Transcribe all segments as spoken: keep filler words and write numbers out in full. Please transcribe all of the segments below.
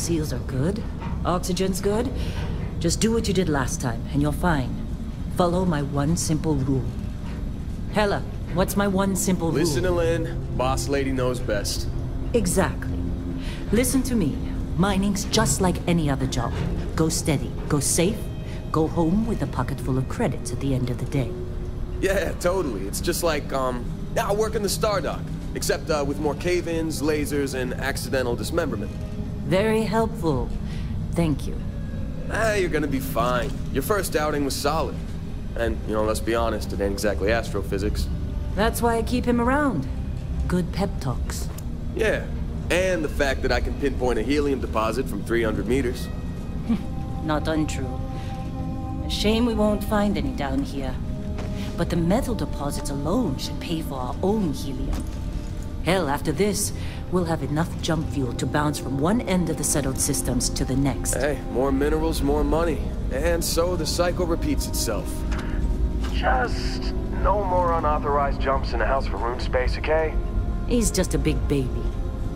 Seals are good. Oxygen's good. Just do what you did last time, and you're fine. Follow my one simple rule. Hela, what's my one simple rule? Listen to Lynn. Boss lady knows best. Exactly. Listen to me. Mining's just like any other job. Go steady. Go safe. Go home with a pocket full of credits at the end of the day. Yeah, totally. It's just like, um, now work in the Stardock. Except uh, with more cave-ins, lasers, and accidental dismemberment. Very helpful. Thank you. Ah, you're gonna be fine. Your first outing was solid. And, you know, let's be honest, it ain't exactly astrophysics. That's why I keep him around. Good pep talks. Yeah. And the fact that I can pinpoint a helium deposit from three hundred meters. Not untrue. A shame we won't find any down here. But the metal deposits alone should pay for our own helium. Hell, after this, we'll have enough jump fuel to bounce from one end of the settled systems to the next. Hey, more minerals, more money. And so the cycle repeats itself. Just no more unauthorized jumps in the house for room space, okay? He's just a big baby.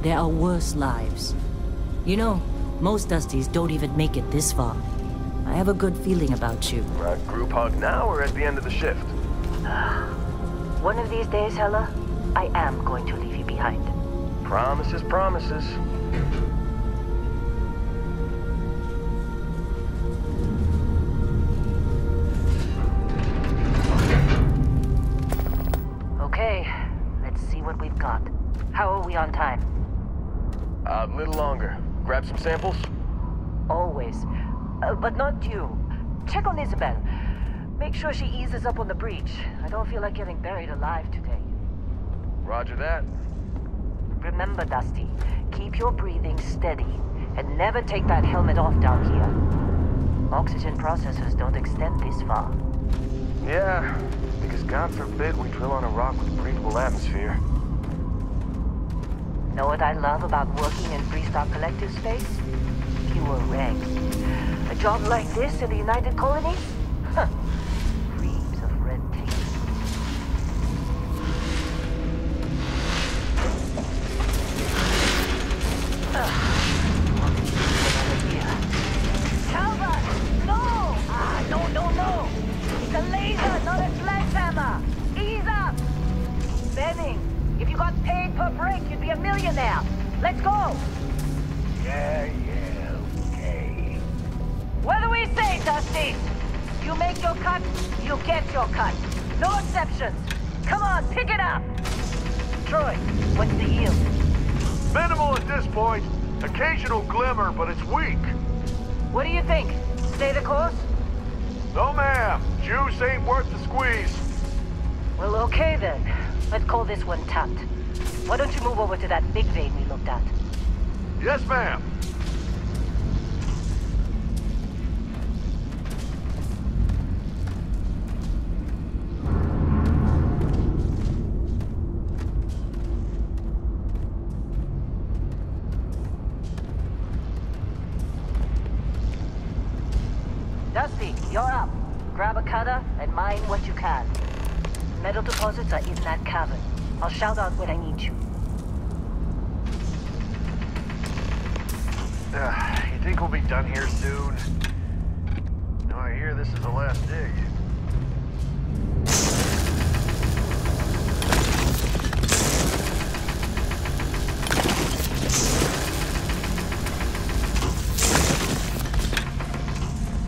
There are worse lives. You know, most Dusties don't even make it this far. I have a good feeling about you. A group hug now or at the end of the shift? One of these days, Hela, I am going to leave you behind. Promises, promises. Okay, let's see what we've got. How are we on time? A little longer. Grab some samples? Always. Uh, but not you. Check on Isabel. Make sure she eases up on the breach. I don't feel like getting buried alive today. Roger that. Remember, Dusty, keep your breathing steady and never take that helmet off down here. Oxygen processors don't extend this far. Yeah, because God forbid we drill on a rock with breathable atmosphere. Know what I love about working in Freestar Collective Space? Pure reg. A job like this in the United Colonies? Huh. Yes, ma'am. Dusty, you're up. Grab a cutter and mine what you can. Metal deposits are in that cavern. I'll shout out when I need you. Uh, you think we'll be done here soon? No, I hear this is the last dig.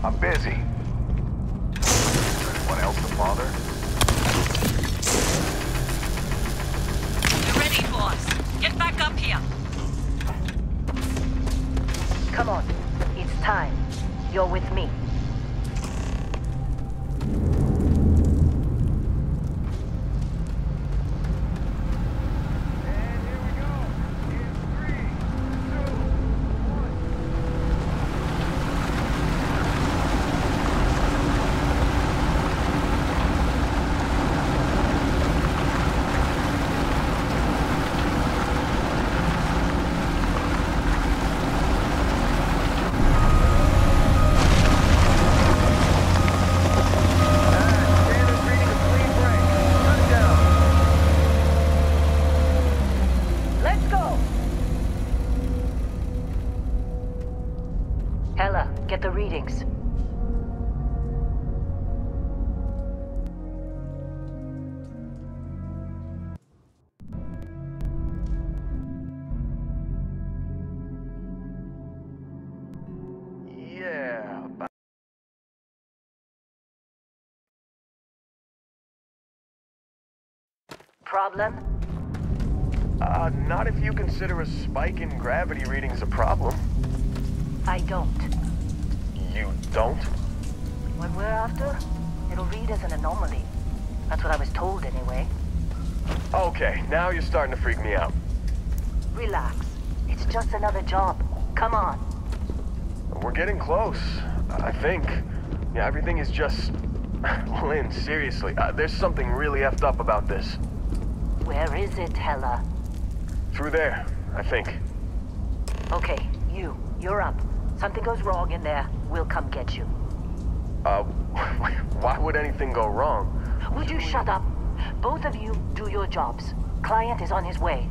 I'm busy. Anyone else to bother? You're ready, boss. Get back up here. Come on, it's time. You're with me. Get the readings. Problem? Uh, not if you consider a spike in gravity readings a problem. I don't. You don't? What we're after, it'll read as an anomaly. That's what I was told anyway. Okay, now you're starting to freak me out. Relax. It's just another job. Come on. We're getting close, I think. Yeah, everything is just... Lynn, seriously, uh, there's something really effed up about this. Where is it, Hela? Through there, I think. Okay, you. You're up. Something goes wrong in there, we'll come get you. Uh, why would anything go wrong? Would you shut up? Both of you do your jobs. Client is on his way.